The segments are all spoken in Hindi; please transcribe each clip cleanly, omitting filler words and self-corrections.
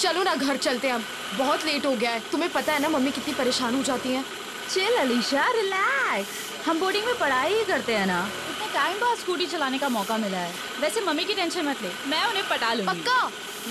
चलो ना घर चलते हैं, अब बहुत लेट हो गया है। तुम्हें पता है ना मम्मी कितनी परेशान हो जाती हैं। Chill Alisha, relax. हम बोर्डिंग में पढ़ाई ही करते हैं ना। इतने टाइम बाद स्कूटी चलाने का मौका मिला है। वैसे मम्मी की टेंशन मत ले, मैं उन्हें पटा लूंगी। पक्का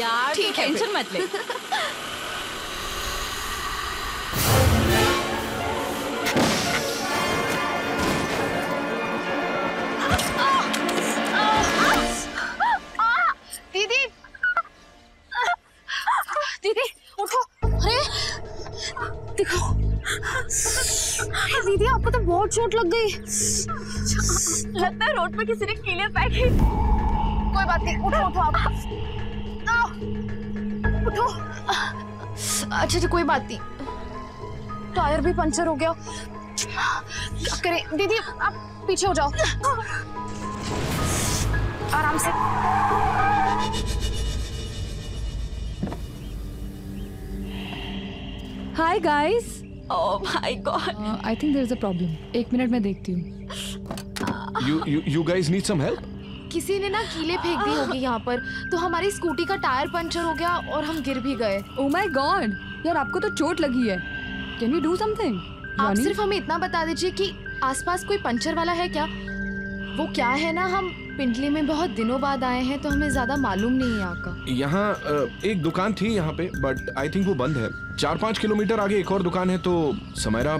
यार, ठीक है, टेंशन मत ले। दीदी आपको तो बहुत चोट लग गई। लगता है रोड पे किसी ने कीले फेंकी। कोई बात नहीं, उठो उठो आप। उठो। अच्छा जी कोई बात नहीं। टायर भी पंचर हो गया, क्या करें। दीदी आप पीछे हो जाओ, आराम से। Hi guys. Oh my God. I think there is a problem. एक मिनट मैं देखती हूँ। You guys need some help? किसी ने ना कीले फेंक दी होगी यहाँ पर, तो हमारी स्कूटी का टायर पंचर हो गया और हम गिर भी गए। Oh my God. यार आपको तो चोट लगी है। Can you do something? आप सिर्फ हमें इतना बता दीजिए कि आसपास कोई पंचर वाला है क्या? वो क्या है ना, हम पिंडली में बहुत दिनों बाद आए हैं तो हमें ज्यादा मालूम नहीं यहाँ का। यहाँ एक दुकान थी यहाँ पे, बट आई थिंक वो बंद है। 4-5 किलोमीटर आगे एक और दुकान है, तो समयरा।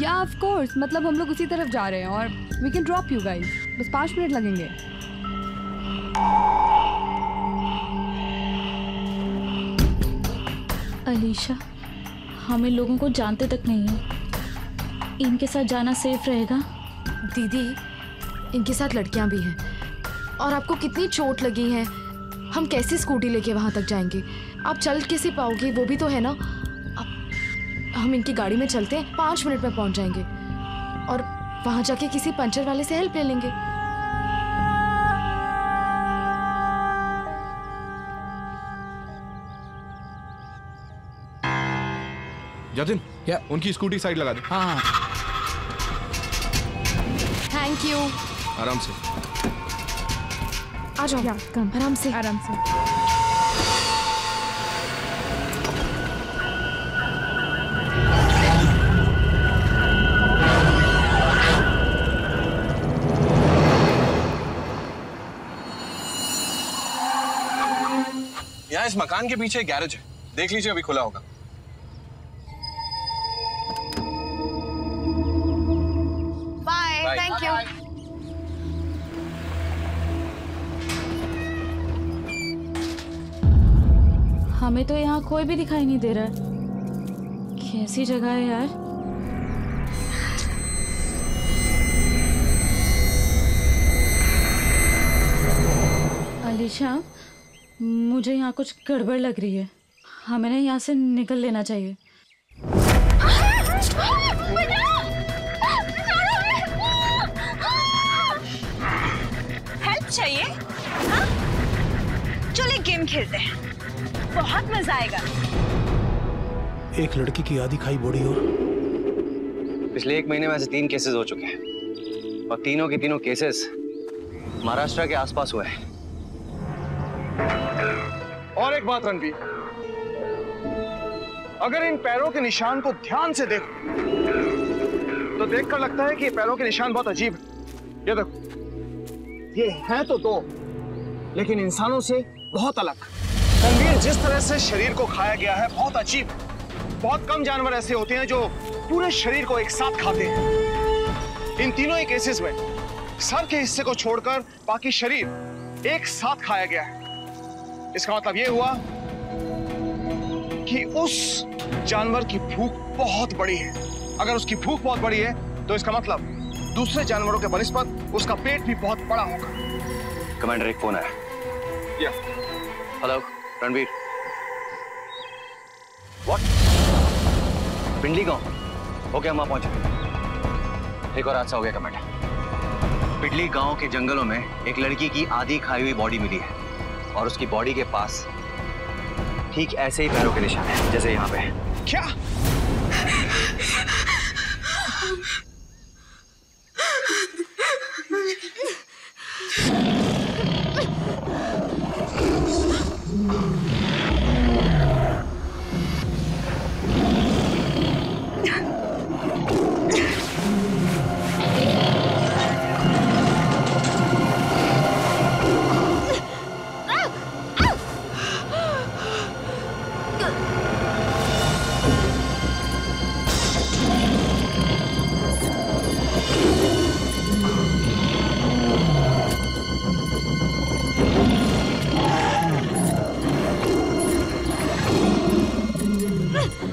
या ऑफ कोर्स, मतलब हम लोग उसी तरफ जा रहे हैं और we can drop you guys. बस 5 मिनट लगेंगे। अलीशा, हमें लोगों को जानते तक नहीं है, इनके साथ जाना सेफ रहेगा? दीदी इनके साथ लड़कियां भी हैं, और आपको कितनी चोट लगी है। हम कैसे स्कूटी लेके वहाँ तक जाएंगे? आप चल कैसे पाओगे, वो भी तो है ना। हम इनकी गाड़ी में चलते हैं, 5 मिनट में पहुँच जाएंगे और वहाँ जाके किसी पंचर वाले से हेल्प ले लेंगे। जतिन, क्या उनकी स्कूटी साइड लगा दे। हाँ थैंक यू। आराम से आ जाओ, आराम से आराम से। यहाँ इस मकान के पीछे गैरेज है, देख लीजिए अभी खुला होगा। Bye, thank you. हमें तो यहाँ कोई भी दिखाई नहीं दे रहा है। कैसी जगह है यार। अलीशा, मुझे यहाँ कुछ गड़बड़ लग रही है, हमें ना यहाँ से निकल लेना चाहिए। हेल्प चाहिए? चलो गेम खेलते हैं, बहुत मजा आएगा। एक लड़की की आधी खाई बॉडी, और पिछले 1 महीने में ऐसे 3 केसेस हो चुके हैं, और तीनों के तीनों केसेस महाराष्ट्र के आसपास हुए हैं। और एक बात रणवीर, अगर इन पैरों के निशान को ध्यान से देखो तो देखकर लगता है कि ये पैरों के निशान बहुत अजीब है। ये देखो, ये है तो दो, लेकिन इंसानों से बहुत अलग। रणवीर, जिस तरह से शरीर को खाया गया है बहुत अजीब। बहुत कम जानवर ऐसे होते हैं जो पूरे शरीर को एक साथ खाते हैं। इन तीनों ही केसेस में सर के हिस्से को छोड़कर बाकी शरीर एक साथ खाया गया है। इसका मतलब यह हुआ कि उस जानवर की भूख बहुत बड़ी है। अगर उसकी भूख बहुत बड़ी है तो इसका मतलब दूसरे जानवरों के बनस्पत उसका पेट भी बहुत बड़ा होगा। कमांडर, एक फोन आया। हेलो रणवीर। व्हाट? पिंडली गांव? ओके, हम वहां पहुंचे। एक और हादसा हो गया कमांडर। पिंडली गांव के जंगलों में एक लड़की की आधी खाई हुई बॉडी मिली है, और उसकी बॉडी के पास ठीक ऐसे ही पैरों के निशान हैं जैसे यहाँ पे। क्या?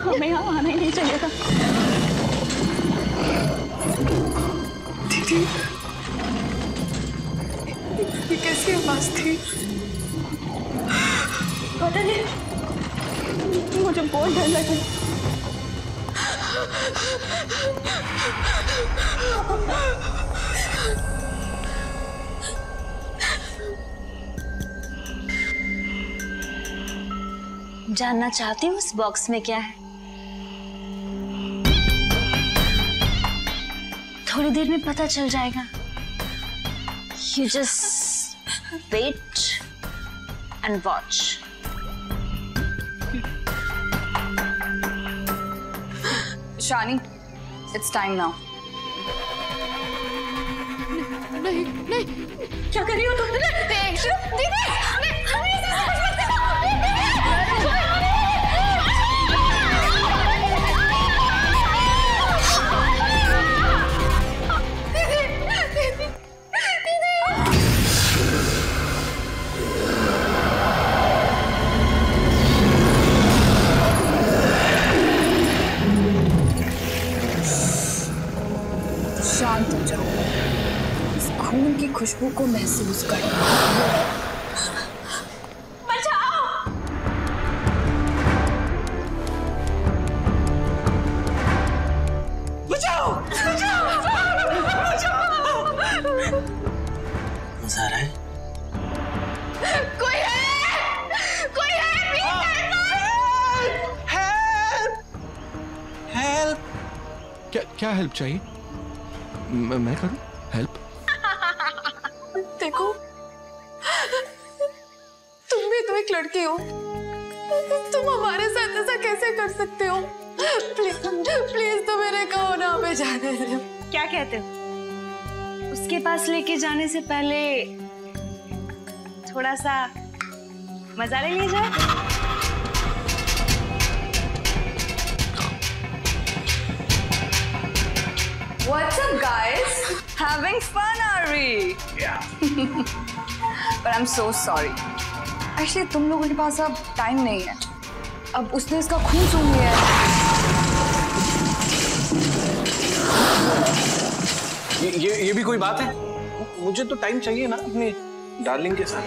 हमें यहाँ आना ही नहीं चाहिए था। दीदी, ये कैसी आवाज थी? पता नहीं, मुझे बहुत डर लगा। जानना चाहती हूँ उस बॉक्स में क्या है। थोड़ी देर में पता चल जाएगा। You just wait and watch. Shani, it's time now. नहीं नहीं, क्या कर रही हो तुम? खुशबू को महसूस करें। बचाओ! बचाओ! बचाओ! बचाओ! मजा आ रहा है? कोई है? कोई है? हेल्प! हेल्प! हेल्प! क्या हेल्प चाहिए? मैं करूं? हेल्प? देखो, तुम भी तो एक लड़की हो, तुम हमारे साथ ऐसा कैसे कर सकते हो? प्लीज तो मेरे कहो ना, हमें जाने दो। क्या कहते हो? उसके पास लेके जाने से पहले थोड़ा सा मजा ले लिया जाए। What's up, guys? Having fun, are we? Yeah. But I'm so sorry. Actually, तुम लोगों के पास अब टाइम नहीं है। अब उसने इसका खून सूंघ लिया है। ये भी कोई बात है? मुझे तो टाइम चाहिए ना अपने डार्लिंग के साथ।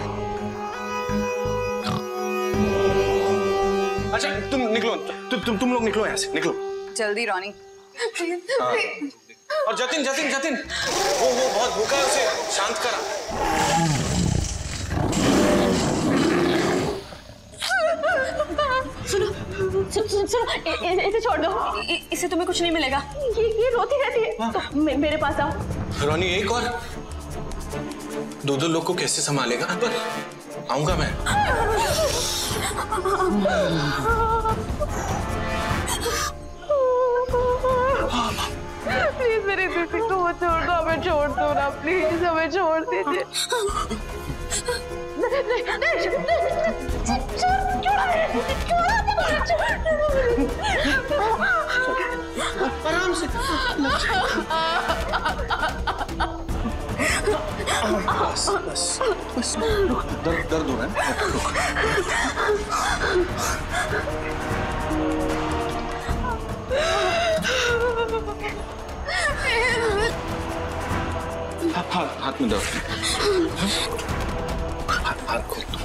अच्छा, तुम निकलो, तुम लोग निकलो यहाँ से, निकलो। जल्दी, रॉनी। और जतिन जतिन जतिन वो बहुत भूखा है, उसे शांत करा। सुनो सुनो, इसे छोड़ दो, इससे तुम्हें कुछ नहीं मिलेगा। ये रोती रहती है। तो मेरे पास आओ। रोनी, एक और दो लोग को कैसे संभालेगा? पर आऊंगा मैं। प्लीज मेरी दीदी को छोड़ दो, हमें छोड़ दो ना, प्लीज हमें छोड़ दीजिए। आराम से, बस दर्द हो रहा है। हाथ में दो, हाथ खोल दो।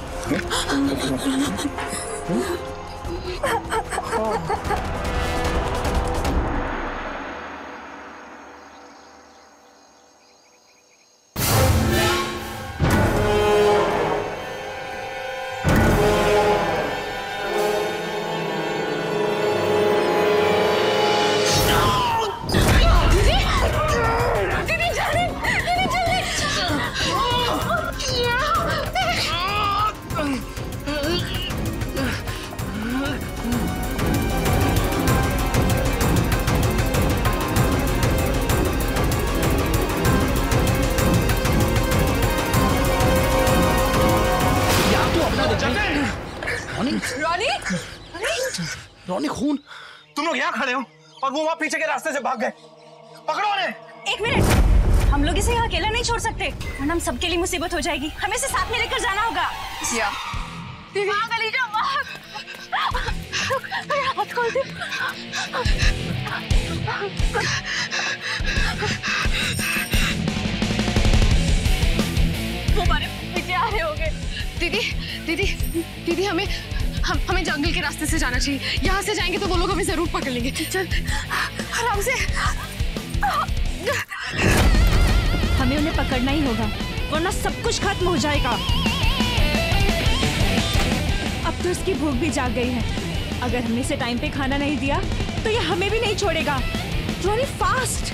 रॉनी खून, तुम लोग यहाँ खड़े हो और वो वहाँ पीछे के रास्ते से भाग गए, पकड़ो उन्हें। एक मिनट, हम लोग इसे यहाँ अकेला नहीं छोड़ सकते वरना हम सबके लिए मुसीबत हो जाएगी, हमें इसे साथ में लेकर जाना होगा। या। वो हमारे पीछे आ रहे होंगे। दीदी दीदी दीदी हमें जंगल के रास्ते से जाना चाहिए, यहाँ से जाएंगे तो वो लोग हमें जरूर पकड़ लेंगे। चल आराम से, हमें उन्हें पकड़ना ही होगा वरना सब कुछ खत्म हो जाएगा। अब तो उसकी भूख भी जाग गई है, अगर हमने इसे टाइम पे खाना नहीं दिया तो ये हमें भी नहीं छोड़ेगा। Ronnie fast.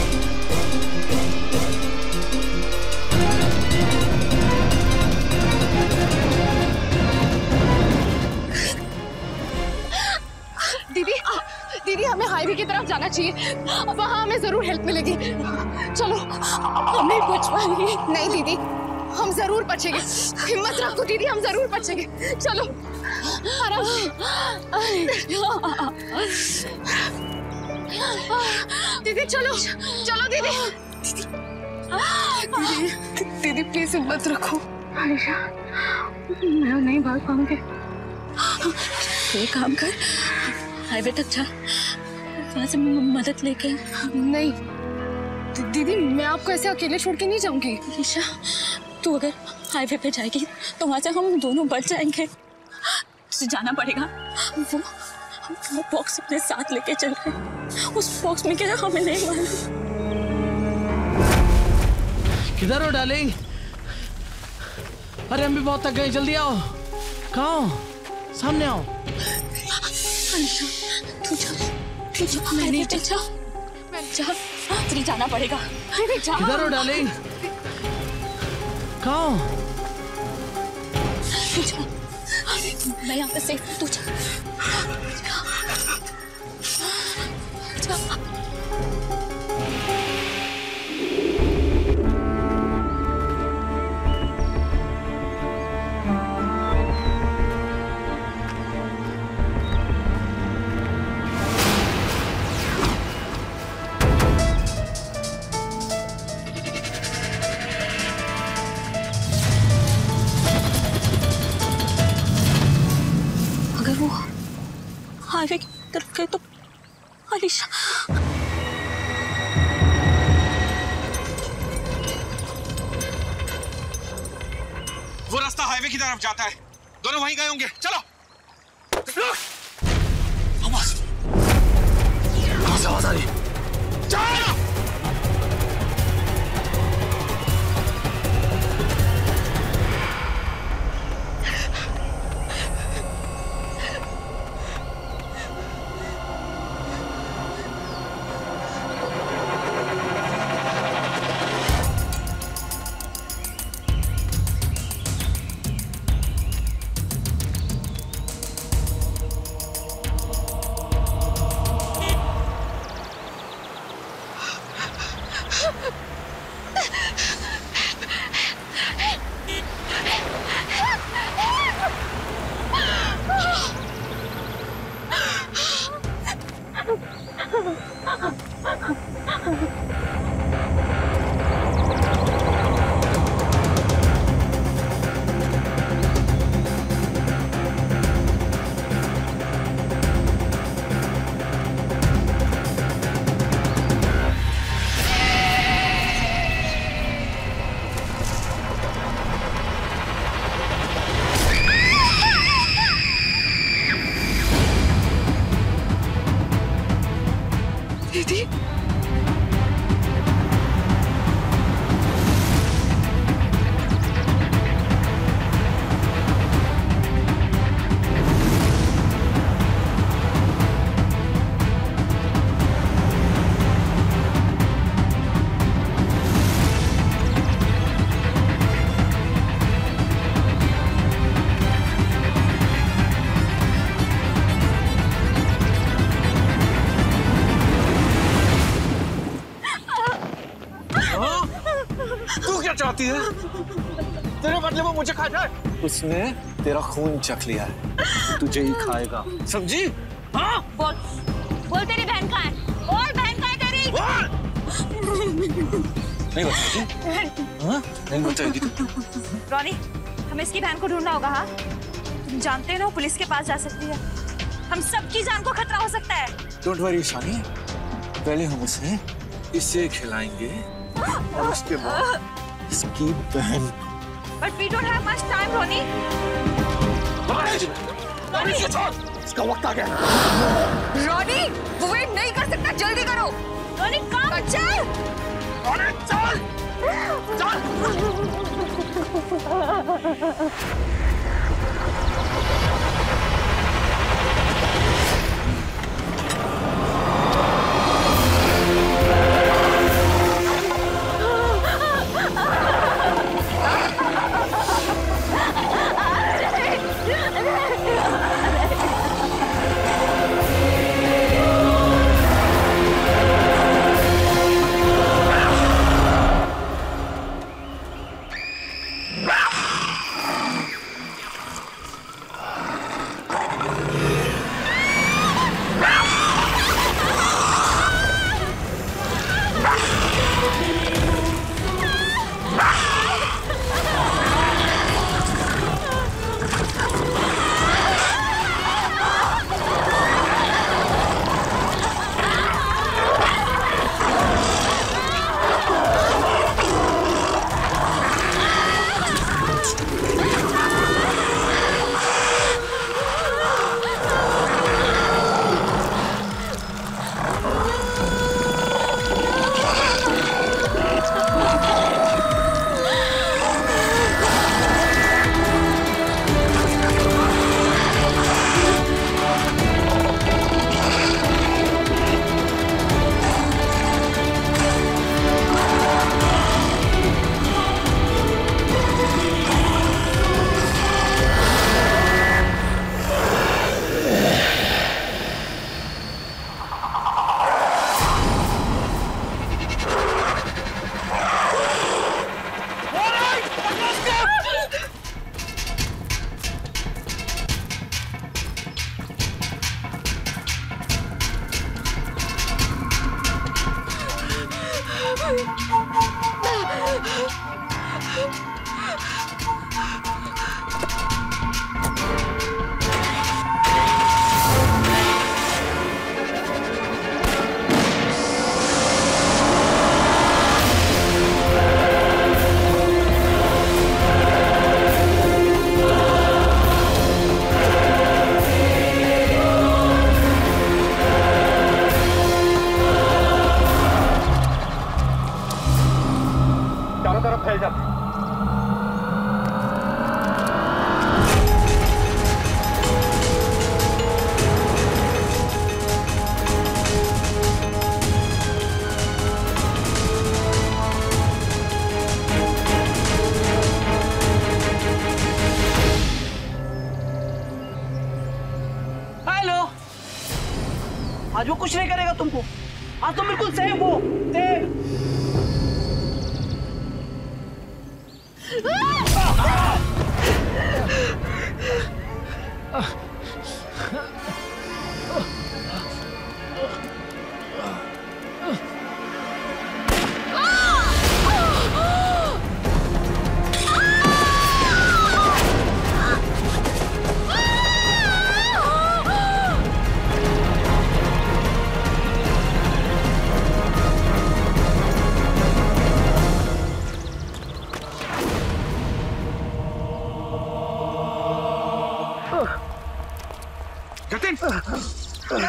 दीदी दीदी हमें हाईवे की तरफ जाना चाहिए, वहाँ हमें जरूर हेल्प मिलेगी। चलो हमें बच पाएंगे। नहीं दीदी हम जरूर बचेंगे, हिम्मत रखो दीदी हम जरूर बचेंगे। चलो आराम दीदी, चलो चलो दीदी दीदी दीदी प्लीज हिम्मत रखो। आयशा मैं नहीं भाग पाऊंगी, ये काम कर हाईवे तक जा, वहाँ से मदद लेके। नहीं दीदी मैं आपको ऐसे अकेले छोड़ के नहीं जाऊंगी। आयशा तू अगर हाईवे पे जाएगी तो वहाँ से हम दोनों बच जाएंगे। तुझे जाना पड़ेगा, वो बॉक्स अपने साथ लेके चल रहे, उस बॉक्स में क्या हमें नहीं मालूम। किधर हो डार्लिंग? अरे हम भी बहुत थक गए, जल्दी आओ। कहाँ हो? सामने आओ। आयशा तू जा, मैं नहीं जा, तुझे जाना पड़ेगा। किधर हो डार्लिंग? कहाँ? मैं यहाँ पे सेफ हूँ, तू जा। तरफ गए तो अलीशा, वो रास्ता हाईवे की तरफ जाता है, दोनों वहीं गए होंगे। चलो आवाज आ रही। चलो चाहती है तेरे बदले में मुझे खा जाए। उसने तेरा खून चख लिया है, तुझे ही खाएगा, समझी? हाँ? बोल तेरी बहन कहाँ है? बोल बहन कहाँ है तेरी? बोल। नहीं बताएगी? हाँ? नहीं बताएगी तू? रॉनी, हमें इसकी बहन को ढूंढना होगा। हाँ? तुम जानते हो पुलिस के पास जा सकती है, हम सबकी जान को खतरा हो सकता है। डोंट वरी शानी, पहले हम उसे इसे खिलाएंगे और उसके बाद इसकी बहन। But we don't have much time, Ronnie. Ronnie, इसका वक्त आ गया। Ronnie, वो वेट नहीं कर सकता, जल्दी करो। Ronnie, काम चल। Ronnie, चल, चल। कुछ नहीं करेगा तुमको, आज तुम बिल्कुल सेफ हो।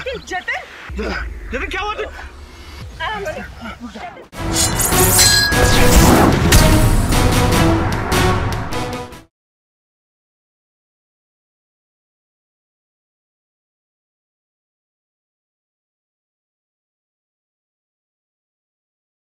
जतिन क्या हुआ? तुझे